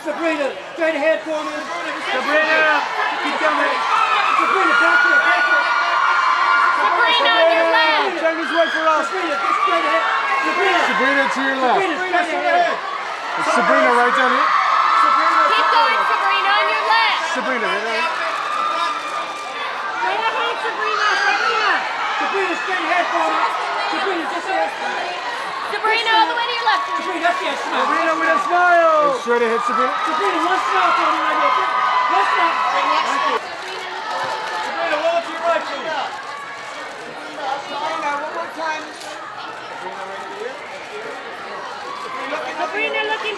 Sabrina, straight ahead for me. Sabrina, keep coming. Sabrina, back there, back there. Sabrina, to your left. Turn this way for us. Sabrina, straight ahead. Sabrina, to your left. Sabrina, straight ahead. It's Sabrina right down here. Sabrina, keep going, Sabrina, on your left. Sabrina, right there. Straight ahead, Sabrina. Sabrina, straight ahead for me. Sabrina, just ahead. Sabrina, all the way to your left. Sabrina, that's your smile. Sabrina with a smile. Straight ahead, Sabrina. Sabrina, one smile for me right there.